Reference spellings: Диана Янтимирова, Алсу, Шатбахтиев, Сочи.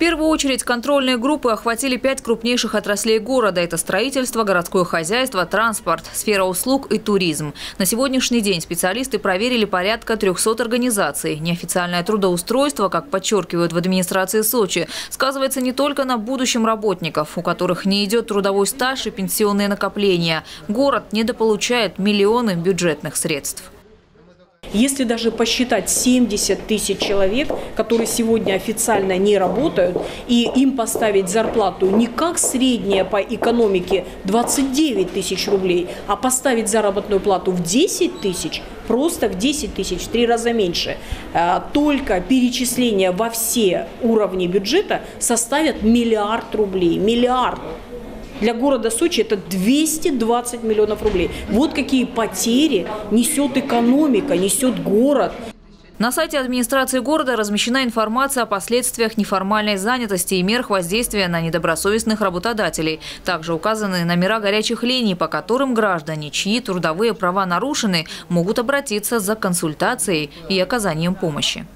В первую очередь контрольные группы охватили 5 крупнейших отраслей города. Это строительство, городское хозяйство, транспорт, сфера услуг и туризм. На сегодняшний день специалисты проверили порядка 300 организаций. Неофициальное трудоустройство, как подчеркивают в администрации Сочи, сказывается не только на будущем работников, у которых не идет трудовой стаж и пенсионные накопления. Город недополучает миллионы бюджетных средств. Если даже посчитать 70 тысяч человек, которые сегодня официально не работают, и им поставить зарплату не как средняя по экономике 29 тысяч рублей, а поставить заработную плату в 10 тысяч, просто в 10 тысяч, в 3 раза меньше, только перечисления во все уровни бюджета составят миллиард рублей. Миллиард! Для города Сочи это 220 миллионов рублей. Вот какие потери несет экономика, несет город. На сайте администрации города размещена информация о последствиях неформальной занятости и мерах воздействия на недобросовестных работодателей. Также указаны номера горячих линий, по которым граждане, чьи трудовые права нарушены, могут обратиться за консультацией и оказанием помощи.